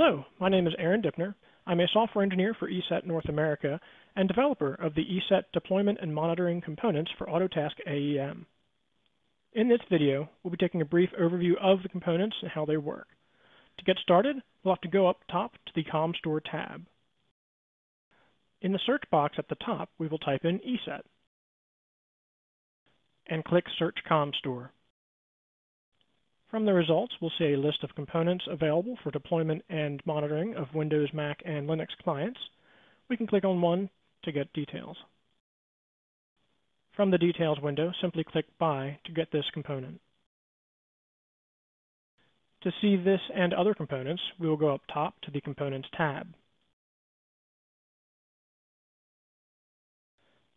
Hello, my name is Aaron Dippner. I'm a software engineer for ESET North America and developer of the ESET deployment and monitoring components for Autotask AEM. In this video, we'll be taking a brief overview of the components and how they work. To get started, we'll have to go up top to the ComStore tab. In the search box at the top, we will type in ESET and click Search ComStore. From the results, we'll see a list of components available for deployment and monitoring of Windows, Mac, and Linux clients. We can click on one to get details. From the Details window, simply click Buy to get this component. To see this and other components, we will go up top to the Components tab.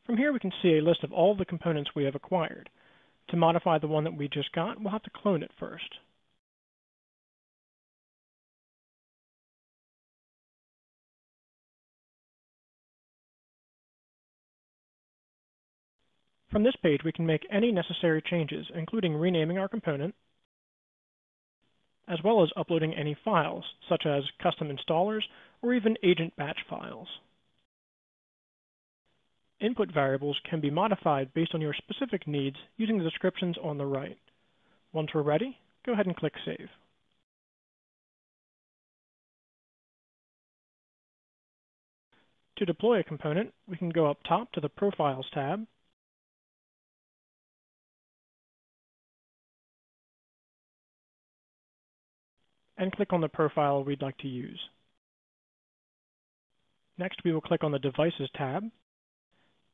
From here, we can see a list of all the components we have acquired. To modify the one that we just got, we'll have to clone it first. From this page, we can make any necessary changes, including renaming our component, as well as uploading any files, such as custom installers or even agent batch files. Input variables can be modified based on your specific needs using the descriptions on the right. Once we're ready, go ahead and click Save. To deploy a component, we can go up top to the Profiles tab and click on the profile we'd like to use. Next, we will click on the Devices tab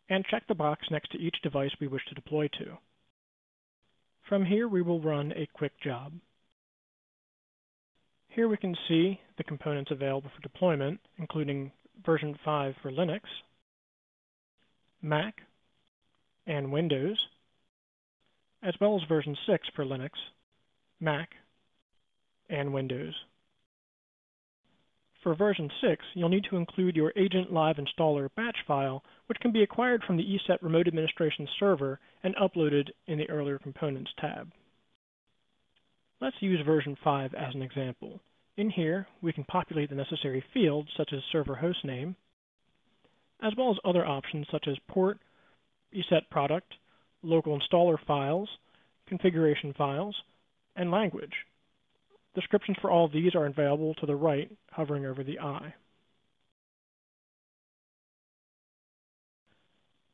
and check the box next to each device we wish to deploy to. From here, we will run a quick job. Here we can see the components available for deployment, including version 5 for Linux, Mac, and Windows, as well as version 6 for Linux, Mac, and Windows. For version 6, you'll need to include your Agent Live Installer batch file, which can be acquired from the ESET Remote Administration Server and uploaded in the earlier Components tab. Let's use version 5 as an example. In here, we can populate the necessary fields, such as server host name, as well as other options such as port, ESET product, local installer files, configuration files, and language. Descriptions for all of these are available to the right, hovering over the eye.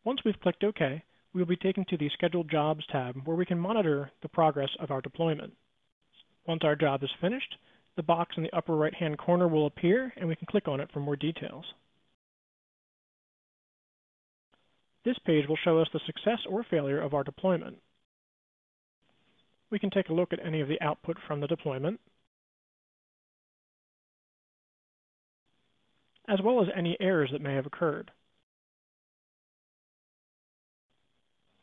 Once we've clicked OK, we will be taken to the Scheduled Jobs tab, where we can monitor the progress of our deployment. Once our job is finished, the box in the upper right-hand corner will appear, and we can click on it for more details. This page will show us the success or failure of our deployment. We can take a look at any of the output from the deployment, as well as any errors that may have occurred.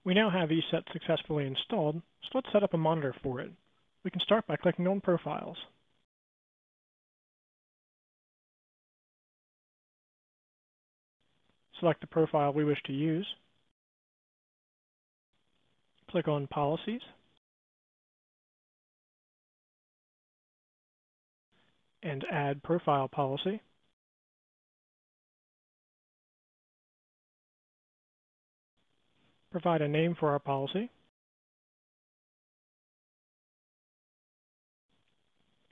We now have ESET successfully installed, so let's set up a monitor for it. We can start by clicking on Profiles. Select the profile we wish to use. Click on Policies and Add Profile Policy. Provide a name for our policy.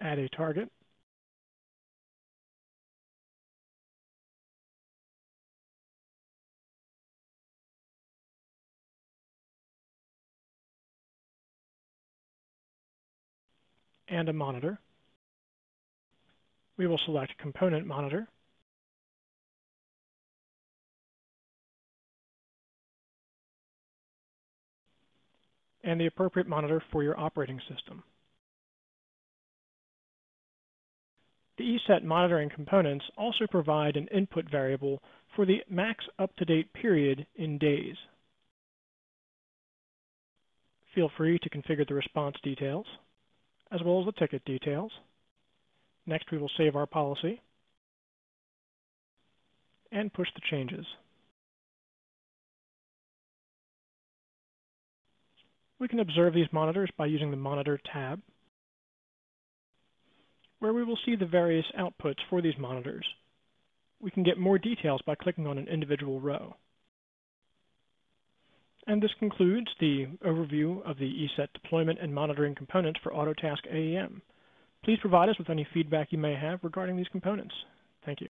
Add a target. And a monitor. We will select Component Monitor. And the appropriate monitor for your operating system. The ESET monitoring components also provide an input variable for the max up-to-date period in days. Feel free to configure the response details, as well as the ticket details. Next, we will save our policy and push the changes. We can observe these monitors by using the Monitor tab. where we will see the various outputs for these monitors. We can get more details by clicking on an individual row. And this concludes the overview of the ESET deployment and monitoring components for Autotask AEM. Please provide us with any feedback you may have regarding these components. Thank you.